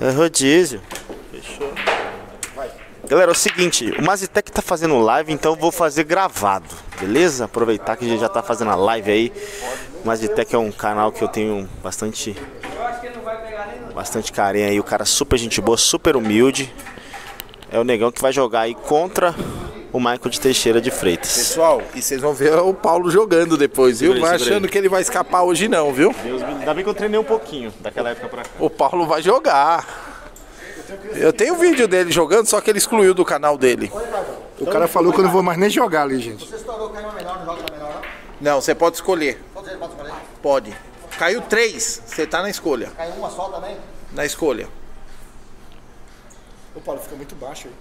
É rodízio. Fechou. Vai. Galera, é o seguinte, o Mazitek tá fazendo live, então eu vou fazer gravado, beleza? Aproveitar que a gente já tá fazendo a live aí. O Mazitek é um canal que eu tenho bastante carinho aí. O cara super gente boa, super humilde. É o negão que vai jogar aí contra o Michael de Teixeira de Freitas. Pessoal, e vocês vão ver o Paulo jogando depois, viu? Não achando que ele vai escapar hoje não, viu? Deus, ainda bem que eu treinei um pouquinho daquela época pra cá. O Paulo vai jogar. Eu tenho um vídeo dele jogando, só que ele excluiu do canal dele. O cara falou que eu não vou mais nem jogar ali, gente. Você escolheu caiu uma melhor, não joga na melhor, não? Não, você pode escolher. Pode. Caiu 3, você tá na escolha. Caiu uma só também? Na escolha. O Paulo fica muito baixo aí.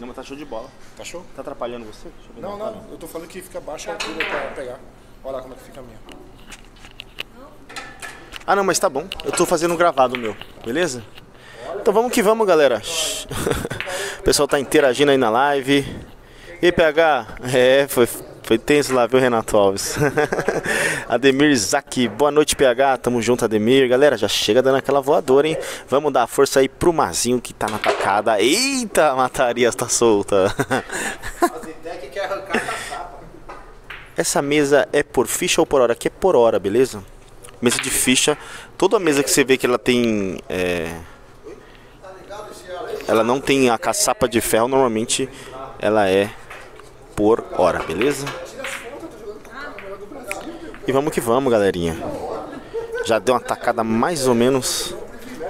Não, mas tá show de bola. Tá show? Tá atrapalhando você? Deixa eu ver, não, não. Eu tô falando que fica baixa a altura pra pegar. Olha lá como é que fica a minha. Ah, não, mas tá bom. Eu tô fazendo um gravado meu, beleza? Então vamos que vamos, galera. O pessoal tá interagindo aí na live. E aí, PH? É, foi tenso lá, viu, Renato Alves? Ademir Zaki, boa noite, PH. Tamo junto, Ademir. Galera, já chega dando aquela voadora, hein? Vamos dar força aí pro Mazinho que tá na tacada. Eita, mataria, tá solta. Essa mesa é por ficha ou por hora? Aqui é por hora, beleza? Mesa de ficha. Toda mesa que você vê que ela tem... Ela não tem a caçapa de ferro, normalmente ela é... por hora, beleza? E vamos que vamos, galerinha. Já deu uma tacada mais ou menos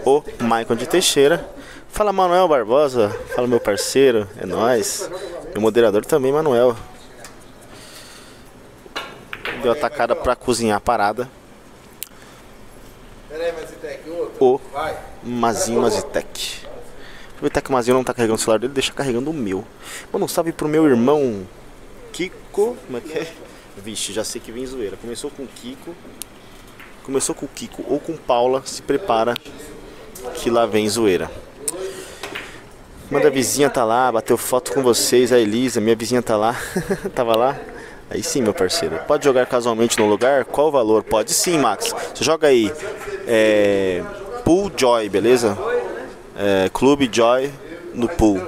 o Maicon de Teixeira. Fala, Manuel Barbosa. Fala, meu parceiro. É nóis. Meu moderador também, Manuel. Deu a tacada pra cozinhar a parada. O Mazinho Mazitek. Aproveitar que o Mazinho não tá carregando o celular dele, deixa carregando o meu. Mano, um salve pro meu irmão Kiko. Como é que é? Vixe, já sei que vem zoeira. Começou com o Kiko. Começou com o Kiko ou com Paula. Se prepara que lá vem zoeira. Manda a vizinha tá lá, bateu foto com vocês. A Elisa, minha vizinha tá lá. Tava lá? Aí sim, meu parceiro. Pode jogar casualmente no lugar? Qual o valor? Pode sim, Max. Você joga aí. Pool Joy, beleza? Clube Joy no pool.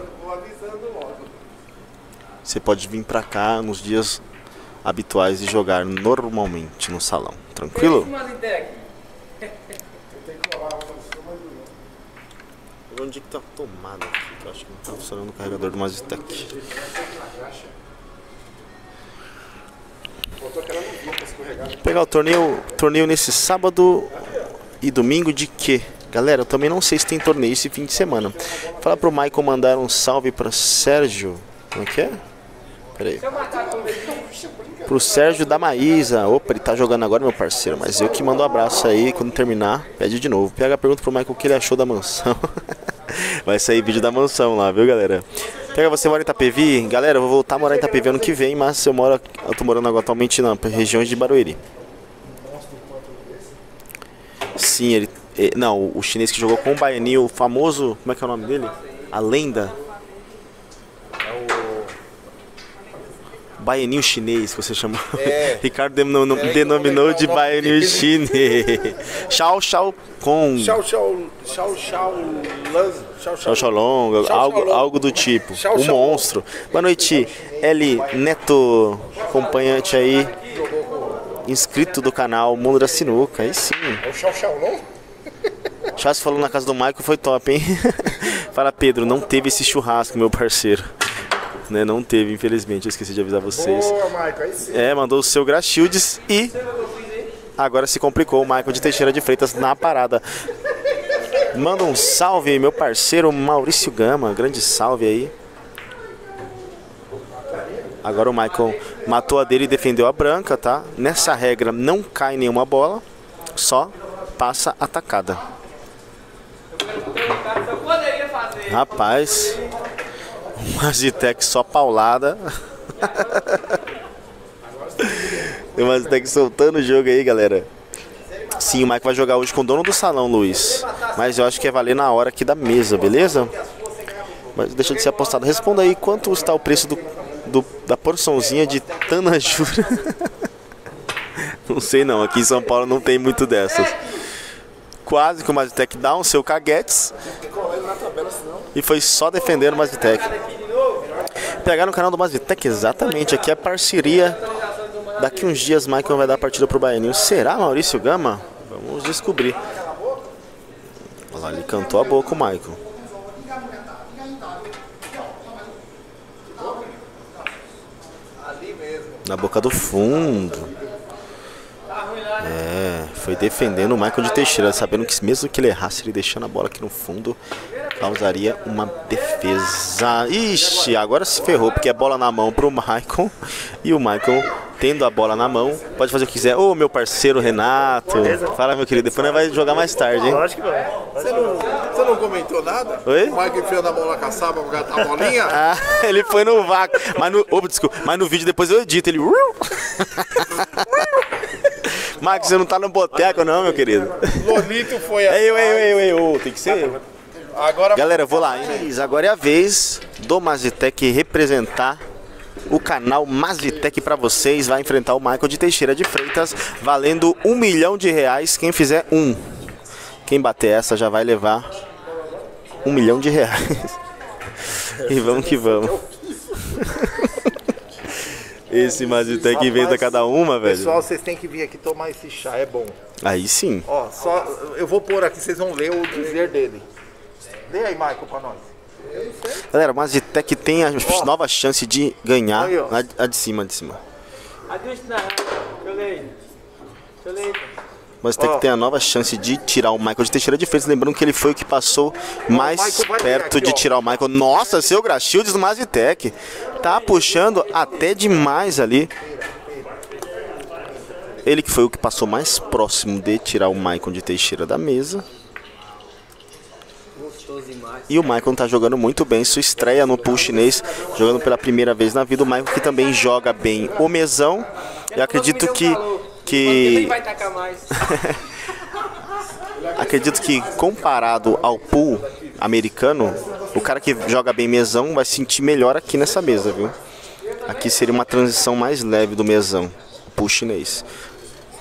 Você pode vir pra cá nos dias habituais e jogar normalmente no salão. Tranquilo? Onde que tá tomada aqui? Eu acho que não tá funcionando o carregador do Mazitek. Vou pegar o torneio nesse sábado e domingo de quê? Galera, eu também não sei se tem torneio esse fim de semana. Fala pro Maicon mandar um salve pro Sérgio. Como é que é? Pera aí. Pro Sérgio da Maísa. Opa, ele tá jogando agora, meu parceiro. Mas eu que mando um abraço aí. Quando terminar, pede de novo. PH pergunta pro Maicon o que ele achou da mansão. Vai sair vídeo da mansão lá, viu, galera? PH, você mora em Itapevi? Galera, eu vou voltar a morar em Itapevi ano que vem. Mas eu tô morando agora atualmente na região de Barueri. Sim, ele... Não, o chinês que jogou com o Baianinho, o famoso... Como é que é o nome dele? A lenda. É o... Baianinho chinês, que você chamou. É. Ricardo denominou de Baianinho chinês. Shao Kong. Shao Long, algo do tipo. O monstro. Boa noite, L Neto, acompanhante aí. Inscrito do canal Mundo da Sinuca. Aí sim. É o Shao Long? Chás falou na casa do Maicon, foi top, hein? Fala, Pedro, não teve esse churrasco, meu parceiro. Né? Não teve, infelizmente, eu esqueci de avisar vocês. Boa, Maicon, aí sim. É, mandou o seu Graxildes e agora se complicou o Maicon de Teixeira de Freitas na parada. Manda um salve, meu parceiro Maurício Gama, grande salve aí. Agora o Maicon matou a dele e defendeu a branca, tá? Nessa regra não cai nenhuma bola, só passa a tacada. Rapaz, o Mazitek só paulada. O Mazitek soltando o jogo aí, galera. Sim, o Mike vai jogar hoje com o dono do salão, Luiz. Mas eu acho que é valer na hora aqui da mesa, beleza? Mas deixa de ser apostado. Responda aí quanto está o preço da porçãozinha de Tanajura. Não sei não, aqui em São Paulo não tem muito dessas. Quase que o Mazitek dá um seu caguetes. E foi só defender o Mazitek. Pegaram o canal do Mazitek, exatamente. Aqui é parceria. Daqui uns dias, Maicon vai dar a partida pro Baianinho. Será Maurício Gama? Vamos descobrir. Olha lá, ele cantou a boca o Maicon. Na boca do fundo. É, foi defendendo o Michael de Teixeira, sabendo que mesmo que ele errasse, ele deixando a bola aqui no fundo, causaria uma defesa. Ixi, agora se ferrou, porque é bola na mão pro Michael. E o Michael, tendo a bola na mão, pode fazer o que quiser. Ô, meu parceiro Renato. Beleza. Fala, meu querido, depois nós vai jogar mais tarde, hein? Lógico que vai. Você não comentou nada? Oi? O Michael enfiando a bola na caçaba pra catar a bolinha? Ah, ele foi no vácuo. Mas no, oh, desculpa, mas no vídeo depois eu edito, ele... Max, você não tá no boteco não, meu querido. Lolito foi a... Eu, tem que ser. Agora... Galera, eu vou lá, hein? Agora é a vez do Mazitek representar o canal Mazitek pra vocês. Vai enfrentar o Michael de Teixeira de Freitas, valendo R$1 milhão. Quem fizer um. Quem bater essa já vai levar R$1 milhão. E vamos que vamos. Esse Mazitek inventa cada uma, velho. Pessoal, vocês têm que vir aqui tomar esse chá, é bom. Aí sim. Ó, só eu vou pôr aqui, vocês vão ler o dizer dele. Dê aí, Michael, pra nós. Galera, o Mazitek tem a nova chance de ganhar. Aí, a de cima, a de cima. O Mazitek tem a nova chance de tirar o Michael de Teixeira de Freitas. Lembrando que ele foi o que passou mais perto de tirar o Michael. Nossa, seu Graxildes do Mazitek. Tá puxando até demais ali. Ele que foi o que passou mais próximo de tirar o Maicon de Teixeira da mesa. E o Maicon tá jogando muito bem. Sua estreia no pool chinês, jogando pela primeira vez na vida. O Maicon que também joga bem o mesão. Eu acredito que... acredito que comparado ao pool americano, o cara que joga bem mesão vai sentir melhor aqui nessa mesa, viu? Aqui seria uma transição mais leve do mesão, o pool chinês.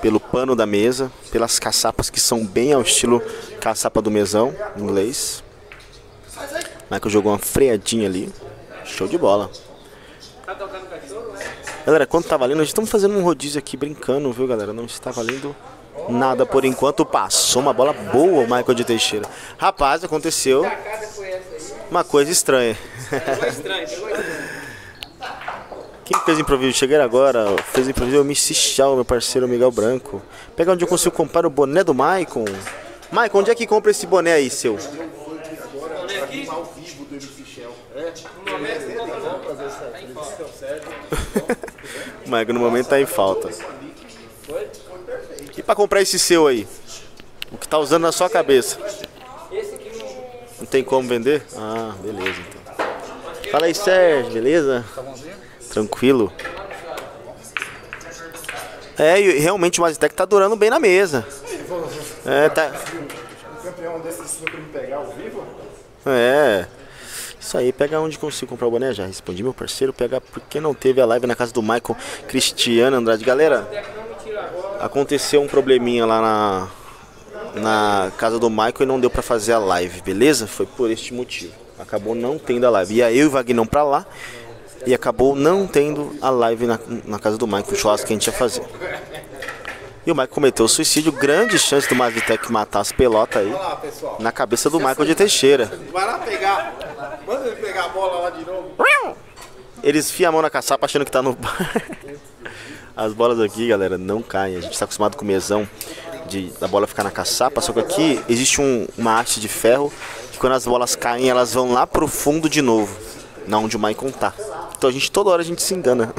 Pelo pano da mesa, pelas caçapas que são bem ao estilo caçapa do mesão, inglês. Michael jogou uma freadinha ali, show de bola. Galera, quanto tá valendo? A gente estamos fazendo um rodízio aqui brincando, viu galera? Não está valendo... nada por enquanto. Passou uma bola boa o Michael de Teixeira. Rapaz, aconteceu uma coisa estranha. Quem fez improviso? Cheguei agora. Fez improviso o Shao, meu parceiro Miguel Branco. Pega onde eu consigo comprar o boné do Maicon. Maicon, onde é que compra esse boné aí, seu? O Maicon no momento tá em falta. E pra comprar esse seu aí? O que tá usando na sua cabeça? Não tem como vender? Ah, beleza então. Fala aí, Sérgio, beleza? Tranquilo? É, e realmente o Mazitek tá durando bem na mesa. É, tá. É. Isso aí, pega onde consigo comprar o boné, já respondi meu parceiro, pega porque não teve a live na casa do Michael Cristiano Andrade. Galera, aconteceu um probleminha lá na casa do Michael e não deu pra fazer a live, beleza? Foi por este motivo, acabou não tendo a live. Ia eu e o Vagnão pra lá e acabou não tendo a live na casa do Michael, o churrasco que a gente ia fazer. E o Michael cometeu suicídio, grande chance do Mazitek matar as pelotas aí na cabeça do Michael de Teixeira. Vai lá pegar, manda ele pegar a bola lá de novo. Eles fiam a mão na caçapa achando que tá no bar. As bolas aqui, galera, não caem. A gente está acostumado com o mesão da bola ficar na caçapa. Só que aqui existe uma haste de ferro que quando as bolas caem, elas vão lá pro fundo de novo, na onde o Maicon tá. Então toda hora a gente se engana.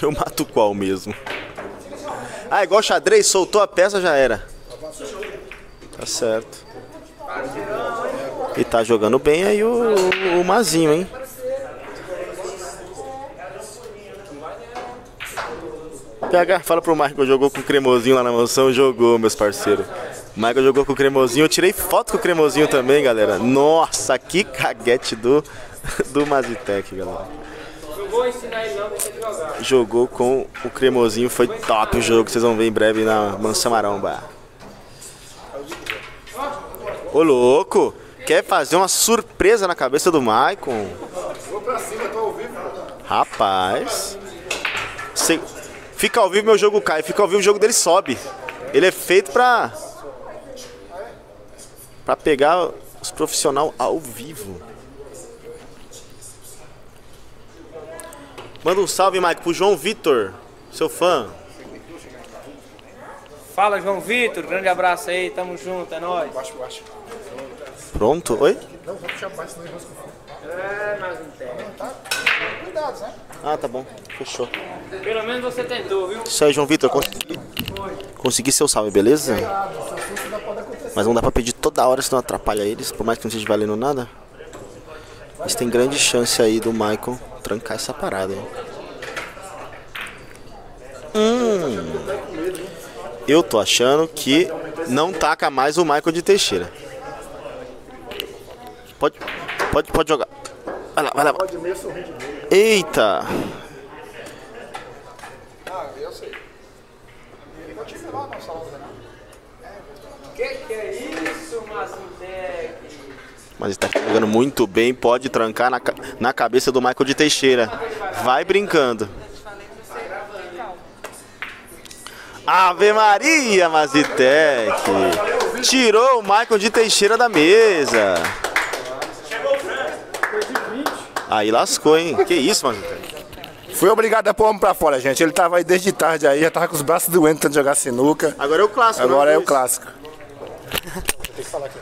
Eu mato qual mesmo? Ah, igual xadrez, soltou a peça, já era. Tá certo. E tá jogando bem aí o Mazinho, hein? PH, fala pro Marco, jogou com o Cremosinho lá na mansão, jogou, meus parceiros. O Michael jogou com o Cremosinho, eu tirei foto com o Cremosinho também, galera. Nossa, que caguete do Mazitek, galera. Jogou, ensinar ele não, deixa ele jogar. Jogou com o Cremosinho, foi top o jogo. Vocês vão ver em breve na Mansa Maramba. Ô louco, quer fazer uma surpresa na cabeça do Maicon? Vou pra cima, tô ao vivo. Rapaz. Fica ao vivo, meu jogo cai. Fica ao vivo, o jogo dele sobe. Ele é feito pra... pra pegar os profissionais ao vivo. Manda um salve, Maicon, pro João Vitor, seu fã. Fala, João Vitor, grande abraço aí, tamo junto, é nóis. Pronto, oi? Não, vou puxar baixo, senão eu rasgo o fone. É, mas não tem. Cuidado, né? Ah, tá bom, fechou. Pelo menos você tentou, viu? Isso aí, João Vitor, consegui seu salve, beleza? Mas não dá pra pedir toda hora, senão atrapalha eles, por mais que não esteja valendo nada. Mas tem grande chance aí do Maicon trancar essa parada. Eu tô achando que não taca mais o Michael de Teixeira. Pode jogar. Vai lá, vai lá. Eita! Eu sei. Que é isso, Mazitek? Mas está jogando muito bem, pode trancar na cabeça do Michael de Teixeira. Vai brincando. Ave Maria, Mazitek. Tirou o Michael de Teixeira da mesa. Aí lascou, hein? Que isso, Mazitek? Fui obrigado a pôr o homem pra fora, gente. Ele tava aí desde tarde aí, já tava com os braços doentes tentando jogar sinuca. Agora é o clássico. Agora é o clássico. Tem que falar aqui.